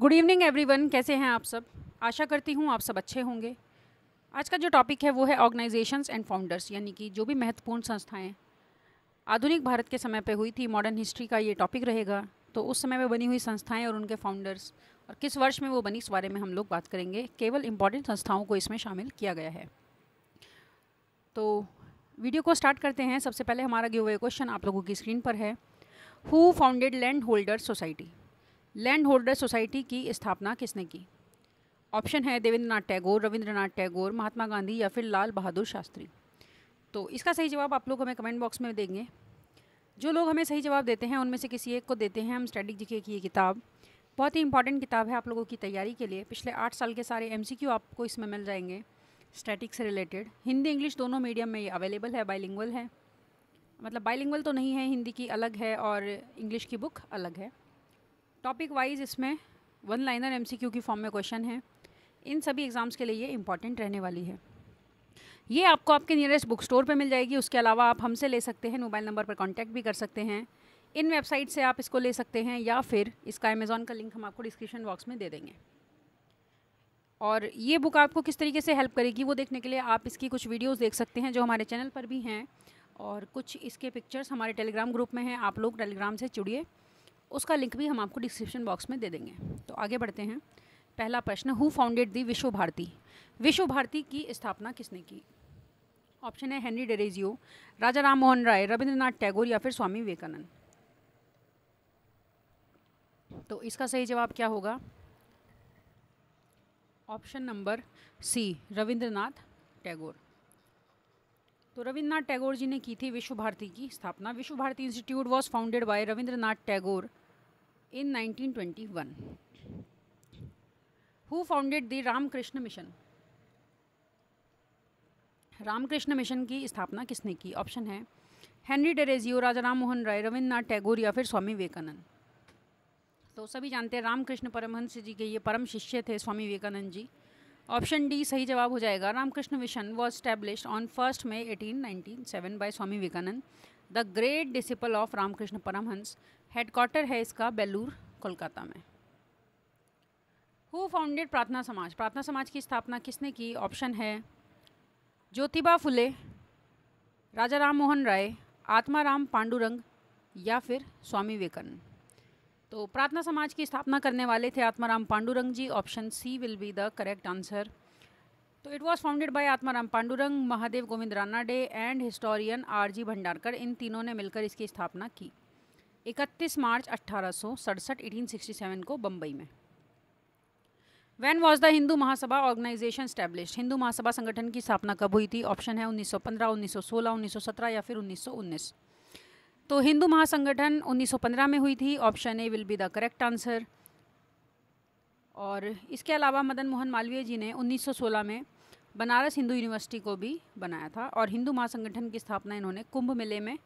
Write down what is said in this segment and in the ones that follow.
Good evening everyone, कैसे हैं आप सब। आशा करती हूँ आप सब अच्छे होंगे। आज का जो टॉपिक है वो है ऑर्गेनाइजेशंस एंड फाउंडर्स, यानी कि जो भी महत्वपूर्ण संस्थाएं आधुनिक भारत के समय पे हुई थी। मॉडर्न हिस्ट्री का ये टॉपिक रहेगा। तो उस समय में बनी हुई संस्थाएं और उनके फाउंडर्स और किस वर्ष में वो बनी, इस बारे में हम लोग बात करेंगे। केवल इंपॉर्टेंट संस्थाओं को इसमें शामिल किया गया है। तो वीडियो को स्टार्ट करते हैं। सबसे पहले हमारा गिव अवे क्वेश्चन आप लोगों की स्क्रीन पर है। Who founded land holder society? Land holder society की स्थापना किसने की? ऑप्शन है देवेंद्रनाथ टैगोर, रविंद्रनाथ टैगोर, महात्मा गांधी या फिर लाल बहादुर शास्त्री। तो इसका सही जवाब आप लोग हमें कमेंट बॉक्स में देंगे। जो लोग हमें सही जवाब देते हैं उनमें से किसी एक को देते हैं हम स्टैटिक जीके की ये किताब। बहुत ही इंपॉर्टेंट किताब है आप लोगों की तैयारी के लिए। पिछले 8 साल के सारे MCQ आपको इसमें मिल जाएंगे स्टैटिक से रिलेटेड। हिंदी इंग्लिश दोनों मीडियम में ये अवेलेबल है। बाइलिंगुअल है, मतलब बाइलिंगुअल तो नहीं है, हिंदी की अलग है और इंग्लिश की बुक अलग है। टॉपिक वाइज इसमें 1 लाइनर MCQ की फॉर्म में क्वेश्चन है। इन सभी एग्ज़ाम्स के लिए ये इंपॉर्टेंट रहने वाली है। ये आपको आपके नियरेस्ट बुक स्टोर पर मिल जाएगी। उसके अलावा आप हमसे ले सकते हैं, मोबाइल नंबर पर कांटेक्ट भी कर सकते हैं। इन वेबसाइट से आप इसको ले सकते हैं या फिर इसका अमेज़ॉन का लिंक हम आपको डिस्क्रिप्शन बॉक्स में दे देंगे। और ये बुक आपको किस तरीके से हेल्प करेगी वो देखने के लिए आप इसकी कुछ वीडियोस देख सकते हैं जो हमारे चैनल पर भी हैं, और कुछ इसके पिक्चर्स हमारे टेलीग्राम ग्रुप में हैं। आप लोग टेलीग्राम से जुड़िए, उसका लिंक भी हम आपको डिस्क्रिप्शन बॉक्स में दे देंगे। तो आगे बढ़ते हैं। पहला प्रश्न, हु फाउंडेड दी विश्व भारती? विश्व भारती की स्थापना किसने की? ऑप्शन है हेनरी डेरेजियो, राजा राम मोहन राय, रविंद्रनाथ टैगोर या फिर स्वामी विवेकानंद। तो इसका सही जवाब क्या होगा? Option number C, Rabindranath Tagore. तो रविंद्रनाथ टैगोर जी ने की थी विश्व भारती की स्थापना। Vishwa Bharati institute was founded by Rabindranath Tagore in 1921। Who founded the Ramakrishna mission? Ramakrishna mission की स्थापना किसने की? ऑप्शन है हेनरी डेरेजियो, राजा राम मोहन राय, रविंद्रनाथ टैगोर या फिर स्वामी विवेकानंद। तो सभी जानते हैं रामकृष्ण परमहंस जी के ये परम शिष्य थे स्वामी विवेकानंद जी। ऑप्शन डी सही जवाब हो जाएगा। Ramakrishna mission was established on 1 May 1897 by Swami Vivekananda, the great disciple of Ramakrishna Paramhansa. Headquarter है इसका बेलूर, कोलकाता में। हु फाउंडेड प्रार्थना समाज? प्रार्थना समाज की स्थापना किसने की? ऑप्शन है ज्योतिबा फुले, राजा राम मोहन राय, आत्माराम पांडुरंग या फिर स्वामी विवेकानंद। तो प्रार्थना समाज की स्थापना करने वाले थे Atmaram Pandurang ji. Option C will be the correct answer. तो it was founded by Atmaram Pandurang, Mahadev Govind Ranade and historian RG Bhandarkar. इन तीनों ने मिलकर इसकी स्थापना की 31 मार्च 1867 1867 को बम्बई में। When was the Hindu Mahasabha organisation established? Hindu Mahasabha संगठन की स्थापना कब हुई थी? ऑप्शन है 1915, 1916, 1917 या फिर 1919। तो हिंदू महासंगठन 1915 में हुई थी। Option A will be the correct answer. और इसके अलावा मदन मोहन मालवीय जी ने 1916 में बनारस हिंदू यूनिवर्सिटी को भी बनाया था, और हिंदू महासंगठन की स्थापना इन्होंने कुंभ मेले में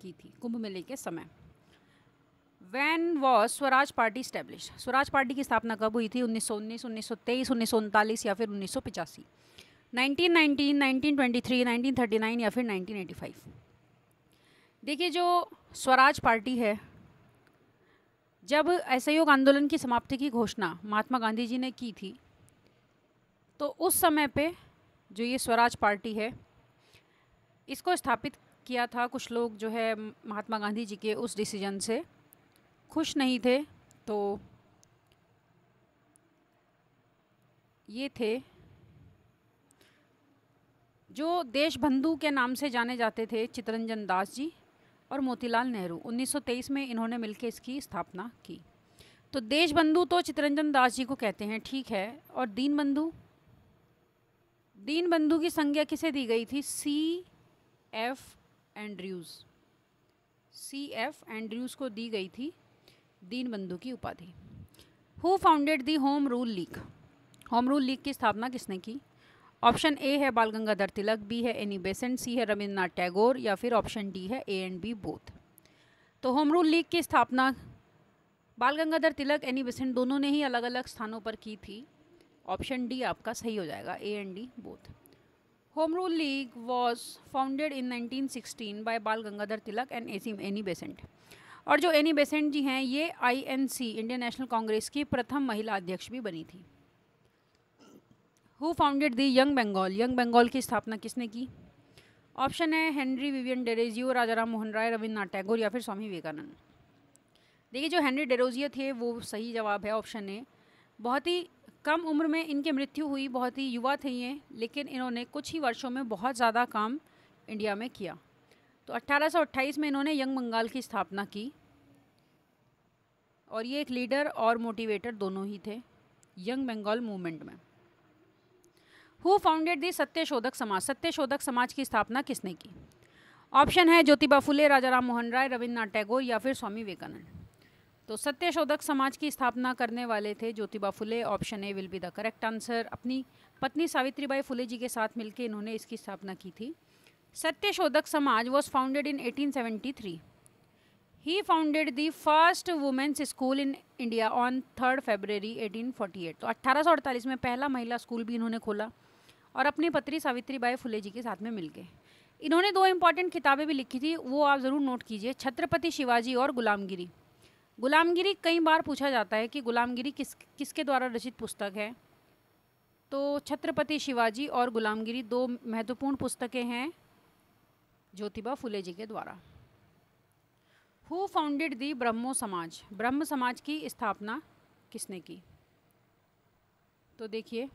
की थी, कुंभ मेले के समय। When was Swaraj party establish? Swaraj party की स्थापना कब हुई थी? 1919, 1923, 1939 या फिर 1985। 1919, 1923, 1939 या फिर 1985। देखिए, जो स्वराज पार्टी है, जब असहयोग आंदोलन की समाप्ति की घोषणा महात्मा गांधी जी ने की थी, तो उस समय पे जो ये स्वराज पार्टी है इसको स्थापित किया था। कुछ लोग जो है महात्मा गांधी जी के उस डिसीजन से खुश नहीं थे। तो ये थे जो देशबंधु के नाम से जाने जाते थे, चित्तरंजन दास जी और मोतीलाल नेहरू। 1923 में इन्होंने मिलकर इसकी स्थापना की। तो देशबंधु तो चित्तरंजन दास जी को कहते हैं, ठीक है। और दीनबंधु, दीनबंधु की संज्ञा किसे दी गई थी? सी एफ एंड्रयूज़ को दी गई थी दीनबंधु की उपाधि। Who founded the home rule league? Home rule league की स्थापना किसने की? ऑप्शन ए है बाल गंगाधर तिलक, बी है एनी बेसेंट, सी है रविंद्रनाथ टैगोर या फिर ऑप्शन डी है ए एंड बी बोथ। तो होम रूल लीग की स्थापना बाल गंगाधर तिलक, एनी बेसेंट दोनों ने ही अलग अलग स्थानों पर की थी। ऑप्शन डी आपका सही हो जाएगा, A and D both. Home rule league was founded in 1916 by Bal Gangadhar Tilak and Annie Besant. और जो एनी बेसेंट जी हैं ये आईएनसी इंडियन नेशनल कांग्रेस की प्रथम महिला अध्यक्ष भी बनी थी। Who founded the young Bengal, young Bengal की स्थापना किसने की? ऑप्शन है Henry Vivian Derozio, Raja Ram Mohan Roy, Rabindranath Tagore या फिर स्वामी विवेकानंद। देखिए जो हेनरी डेरोजियो थे वो सही जवाब है ऑप्शन ए। बहुत ही कम उम्र में इनकी मृत्यु हुई, बहुत ही युवा थे ये, लेकिन इन्होंने कुछ ही वर्षों में बहुत ज़्यादा काम इंडिया में किया। तो 1828 में इन्होंने यंग बंगाल की स्थापना की और ये एक लीडर और मोटिवेटर दोनों ही थे यंग बंगाल मूवमेंट में। Who founded the Satyashodhak Samaj, Satyashodhak समाज की स्थापना किसने की? ऑप्शन है ज्योतिबा फुले, राजा राम मोहन राय, रविन्द्रनाथ टैगोर या फिर स्वामी विवेकानंद। तो सत्यशोधक समाज की स्थापना करने वाले थे Jyotiba Phule. Option A will be the correct answer. अपनी पत्नी सावित्रीबाई फुले जी के साथ मिलकर इन्होंने इसकी स्थापना की थी। Satyashodhak Samaj was founded in 1873। He founded the first women's school in India on 3 February 1848। तो 1848 में पहला महिला स्कूल भी इन्होंने खोला और अपनी पत्नी सावित्रीबाई फुले जी के साथ में मिलके। इन्होंने दो इम्पॉर्टेंट किताबें भी लिखी थी, वो आप ज़रूर नोट कीजिए, छत्रपति शिवाजी और गुलामगिरी। गुलामगिरी कई बार पूछा जाता है कि गुलामगिरी किसके द्वारा रचित पुस्तक है, तो छत्रपति शिवाजी और गुलामगिरी दो महत्वपूर्ण पुस्तकें हैं ज्योतिबा फुले जी के द्वारा। हु फाउंडेड दी ब्रह्मो समाज, ब्रह्म समाज की स्थापना किसने की? तो देखिए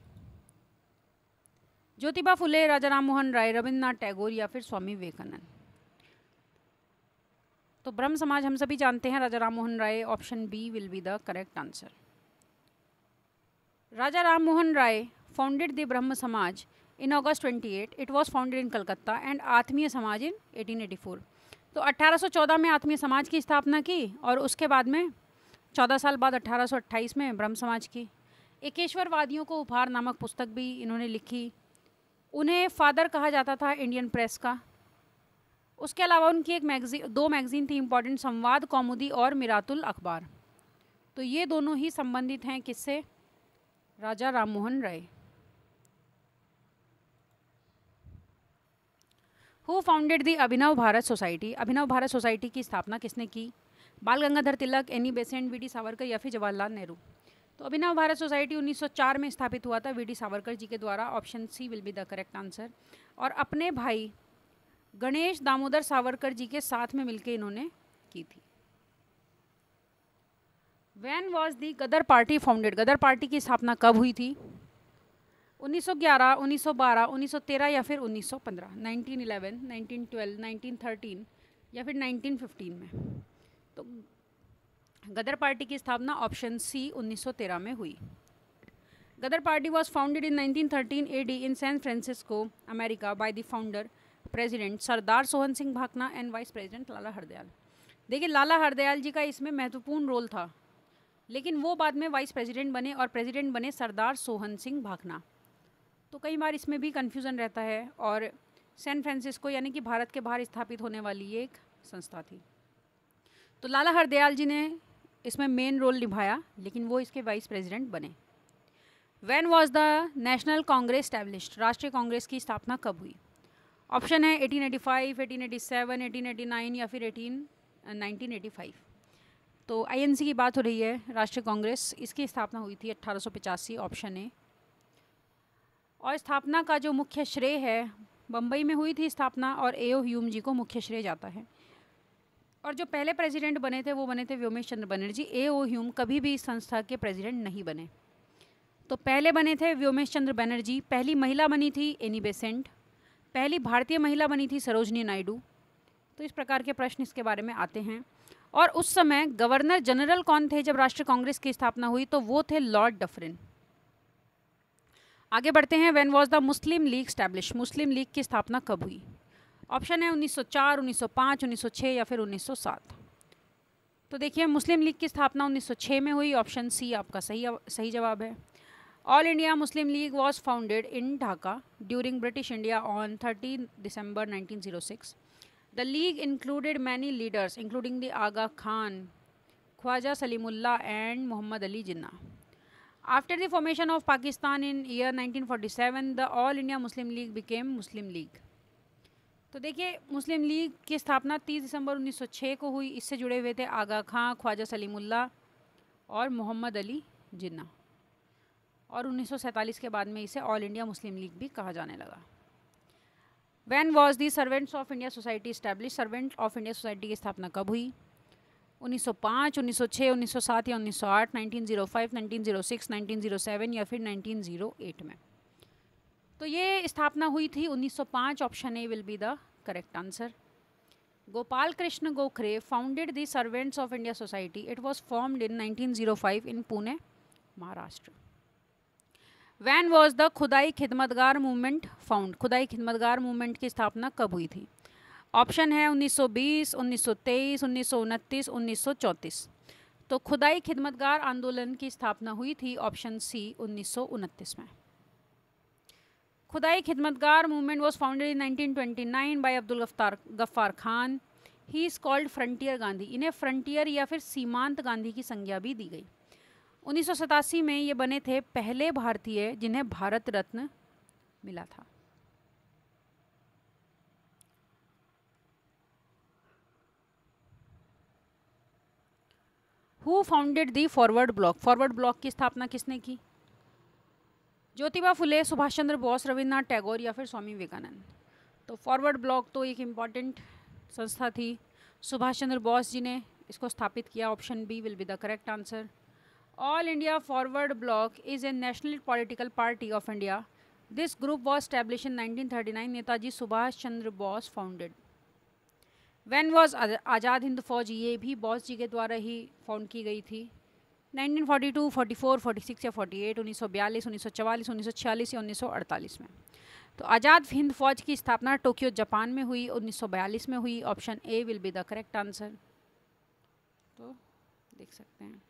ज्योतिबा फुले, राजा राम मोहन राय, रविन्द्रनाथ टैगोर या फिर स्वामी विवेकानंद। तो ब्रह्म समाज हम सभी जानते हैं, Raja Ram Mohan Roy. Option B will be the correct answer. Raja Ram Mohan Roy founded the Brahmo Samaj in August 28। It was founded in Calcutta and Atmiya Samaj इन 1884। तो 1814 में आत्मीय समाज की स्थापना की और उसके बाद में 14 साल बाद 1828 में ब्रह्म समाज की। एकेश्वरवादियों को उपहार नामक पुस्तक भी इन्होंने लिखी, उन्हें फादर कहा जाता था इंडियन प्रेस का। उसके अलावा उनकी एक दो मैगज़ीन थी इम्पॉर्टेंट, संवाद कौमुदी और मिरातुल अखबार। तो ये दोनों ही संबंधित हैं किससे? Raja Ram Mohan Roy. Who founded the Abhinav Bharat society, Abhinav Bharat society की स्थापना किसने की? Bal Gangadhar Tilak, Annie Besant, VD Savarkar या फिर जवाहरलाल नेहरू। तो अभिनव भारत सोसाइटी 1904 में स्थापित हुआ था वीडी सावरकर जी के द्वारा। Option C will be the correct answer. और अपने भाई गणेश दामोदर सावरकर जी के साथ में मिलकर इन्होंने की थी। When was the Ghadar party founded, Ghadar party की स्थापना कब हुई थी? 1911, 1912, 1913 या फिर 1915, 1911, 1912, 1913 या फिर 1915 में। तो गदर पार्टी की स्थापना ऑप्शन सी 1913 में हुई। Ghadar party was founded in 1913 AD in San Francisco, America by the founder president Sardar Sohan Singh Bhakna and vice president Lala Hardayal. देखिए लाला हरदयाल जी का इसमें महत्वपूर्ण रोल था, लेकिन वो बाद में वाइस प्रेसिडेंट बने और प्रेसिडेंट बने सरदार सोहन सिंह भाकना। तो कई बार इसमें भी कन्फ्यूज़न रहता है। और सैन फ्रांसिस्को यानी कि भारत के बाहर स्थापित होने वाली ये एक संस्था थी। तो लाला हरदयाल जी ने इसमें मेन रोल निभाया, लेकिन वो इसके वाइस प्रेसिडेंट बने। When was the national Congress established, राष्ट्रीय कांग्रेस की स्थापना कब हुई? ऑप्शन है 1885, 1887, 1889 या फिर 1985। तो आईएनसी की बात हो रही है, राष्ट्रीय कांग्रेस, इसकी स्थापना हुई थी 1885 ऑप्शन ए। और स्थापना का जो मुख्य श्रेय है, बम्बई में हुई थी स्थापना और ए.ओ. ह्यूम जी को मुख्य श्रेय जाता है। और जो पहले प्रेसिडेंट बने थे वो बने थे व्योमेश चंद्र बनर्जी। ए.ओ. ह्यूम कभी भी इस संस्था के प्रेसिडेंट नहीं बने। तो पहले बने थे व्योमेश चंद्र बनर्जी, पहली महिला बनी थी एनी बेसेंट, पहली भारतीय महिला बनी थी सरोजनी नायडू। तो इस प्रकार के प्रश्न इसके बारे में आते हैं। और उस समय गवर्नर जनरल कौन थे जब राष्ट्रीय कांग्रेस की स्थापना हुई? तो वो थे लॉर्ड डफरिन। आगे बढ़ते हैं, when was the Muslim League established, Muslim league की स्थापना कब हुई? ऑप्शन है 1904, 1905, 1906 या फिर 1907। तो देखिए मुस्लिम लीग की स्थापना 1906 में हुई। ऑप्शन सी आपका सही जवाब है। All India Muslim league was founded in Dhaka during British India on 30 December 1906। The league included many leaders including the Aga Khan, Khwaja Salimullah and Mohammad Ali Jinnah. After the formation of Pakistan in year 1947, the All India Muslim League became Muslim League. तो देखिए मुस्लिम league की स्थापना 30 December 1906 को हुई। इससे जुड़े हुए थे आगा खां, ख्वाजा सलीमुल्लाह और मोहम्मद अली जिन्ना, और 1947 के बाद में इसे ऑल इंडिया मुस्लिम लीग भी कहा जाने लगा। When was the servants of India society establish, servant of India society की स्थापना कब हुई? 1905, 1906, 1907 या 1908, 1905, 1906, 1907 या फिर 1908 में। तो ये स्थापना हुई थी 1905। Option A will be the correct answer. Gopal Krishna Gokhale founded the servants of India society. It was formed in 1905 in Pune, Maharashtra. When was the Khudai Khidmatgar movement found? खुदाई खिदमतगार मूवमेंट की स्थापना कब हुई थी? ऑप्शन है 1920, 1923, 1929, 1934। तो खुदाई खिदमतगार आंदोलन की स्थापना हुई थी ऑप्शन सी 1929 में। Khudai Khidmatgar movement was founded in 1929 by Abdul Ghaffar Khan. He is called frontier Gandhi. इन्हें फ्रंटियर या फिर सीमांत गांधी की संज्ञा भी दी गई। 1987 में ये बने थे पहले भारतीय जिन्हें भारत रत्न मिला था। Who founded the forward block? Forward block की स्थापना किसने की? ज्योतिबा फुले, सुभाष चंद्र बोस, रविन्द्रनाथ टैगोर या फिर स्वामी विवेकानंद। तो फॉरवर्ड ब्लॉक तो एक इम्पॉर्टेंट संस्था थी। सुभाष चंद्र बोस जी ने इसको स्थापित किया। Option B will be the correct answer. All India forward block is a national political party of India. This group was established in 1939। Netaji Subhash Chandra Bose founded. When was Azad Hind Fauj? ये भी बोस जी के द्वारा ही फाउंड की गई थी। 1942, 44, 46 या 48, 1942, 1944, 1946 या 1948 में। तो आज़ाद हिंद फौज की स्थापना टोक्यो जापान में हुई, 1942 में हुई। Option A will be the correct answer. तो देख सकते हैं।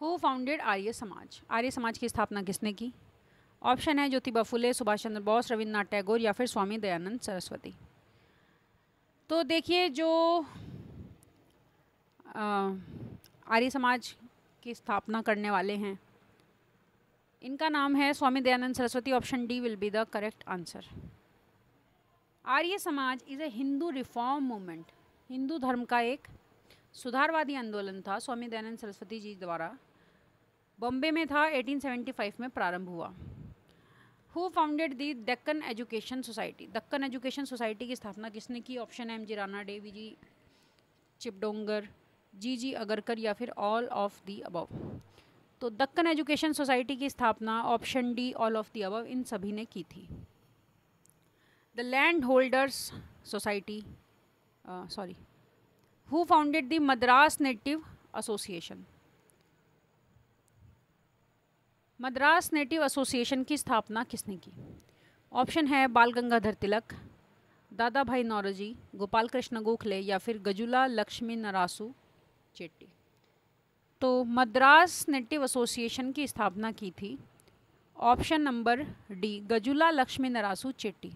Who founded Arya Samaj? आर्य समाज की स्थापना किसने की? ऑप्शन है ज्योतिबा फुले, सुभाष चंद्र बोस, रविन्द्रनाथ टैगोर या फिर स्वामी दयानंद सरस्वती। तो देखिए जो आर्य समाज की स्थापना करने वाले हैं, इनका नाम है Swami Dayanand Saraswati. Option D will be the correct answer. Arya Samaj is a Hindu reform movement. Hindu धर्म का एक सुधारवादी आंदोलन था। स्वामी दयानंद सरस्वती जी द्वारा बॉम्बे में था। 1875 में प्रारंभ हुआ। Who founded the Deccan education society? Deccan education society की स्थापना किसने की? ऑप्शन है M G Rana, day V G Chiplunkar, G G Agarkar या फिर ऑल ऑफ दी अबव। तो दक्कन एजुकेशन सोसाइटी की स्थापना option D all of the above इन सभी ने की थी। The land holders society, sorry, who founded the Madras native association? Madras native association की स्थापना किसने की? ऑप्शन है बाल गंगाधर तिलक, दादाभाई नौरोजी, गोपाल कृष्ण गोखले या फिर गजुला लक्ष्मी नरासू चेट्टी। तो मद्रास नेटिव एसोसिएशन की स्थापना की थी option number D Gazulu Lakshmi Narasu Chetty.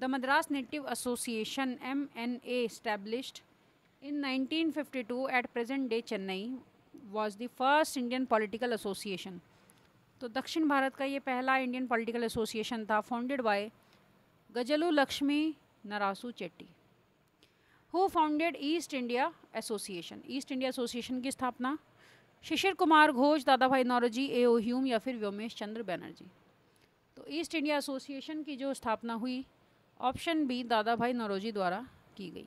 The Madras native Association (MNA) established in 1952 at present day Chennai was the first Indian political association. तो दक्षिण भारत का ये पहला इंडियन पॉलिटिकल एसोसिएशन था, founded by Gazulu Lakshmi Narasu Chetty. Who founded East India association? East India association की स्थापना शिशिर Kumar Ghosh, Dadabhai Naoroji, A.O. Hume या फिर व्योमेश चंद्र बैनर्जी। तो ईस्ट इंडिया एसोसिएशन की जो स्थापना हुई ऑप्शन बी दादाभाई नौरोजी द्वारा की गई।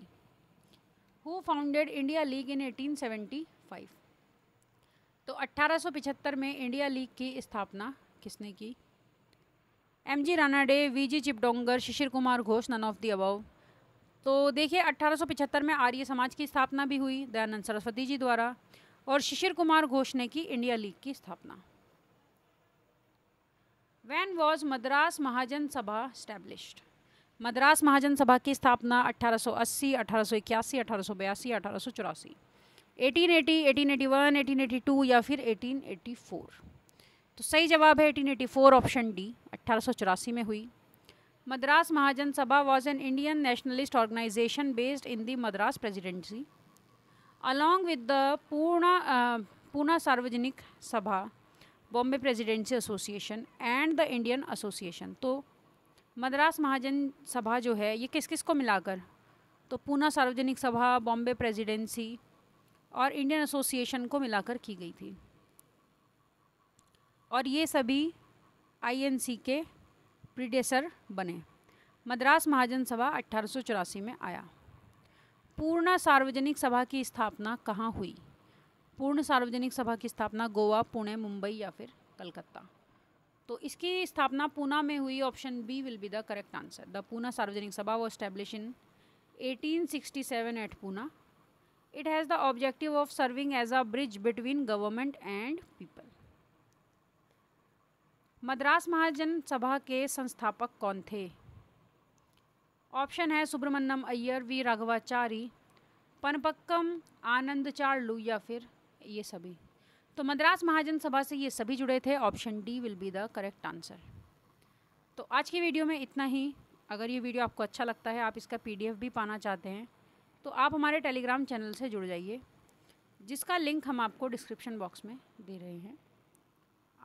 Who founded India league in 1875? तो 1875 में इंडिया लीग की स्थापना किसने की? M G Rana, day V G Chiplunkar, Shishir Kumar Ghosh, none of the above. तो देखिए 1875 में आर्य समाज की स्थापना भी हुई दयानंद सरस्वती जी द्वारा, और शिशिर कुमार घोष ने की इंडिया लीग की स्थापना। वैन वॉज मद्रास महाजन सभा एस्टैब्लिश्ड? मद्रास महाजन सभा की स्थापना 1880, 1881, 1882, 1884, 1880, 1881, 1882 या फिर 1884। तो सही जवाब है 1884 ऑप्शन डी। 1884 में हुई। Madras Mahajan Sabha was an Indian nationalist organisation based in the Madras presidency along with the Poona Sarvajanik Sabha, Bombay presidency association and the Indian association. तो मद्रास महाजन सभा जो है ये किस किस को मिलाकर, तो पूना सार्वजनिक सभा, बॉम्बे प्रेसिडेंसी और इंडियन एसोसिएशन को मिलाकर की गई थी, और ये सभी आईएनसी के प्रीडेसर बने। मद्रास महाजन सभा 1884 में आया। पूर्ण सार्वजनिक सभा की स्थापना कहाँ हुई? पूर्ण सार्वजनिक सभा की स्थापना गोवा, पुणे, मुंबई या फिर कलकत्ता। तो इसकी स्थापना पूना में हुई। Option B will be the correct answer. The Poona Sarvajanik Sabha was established in 1867 at Poona. It has the objective of serving as a bridge between government and people. Madras Mahajan Sabha के संस्थापक कौन थे? ऑप्शन है सुब्रमण्यम अय्यर, वी राघवाचारी, पनपक्कम आनंदचार्लू या फिर ये सभी। तो मद्रास महाजन सभा से ये सभी जुड़े थे। Option D will be the correct answer. तो आज की वीडियो में इतना ही। अगर ये वीडियो आपको अच्छा लगता है, आप इसका PDF भी पाना चाहते हैं, तो आप हमारे टेलीग्राम चैनल से जुड़ जाइए, जिसका लिंक हम आपको डिस्क्रिप्शन बॉक्स में दे रहे हैं।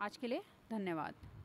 आज के लिए धन्यवाद।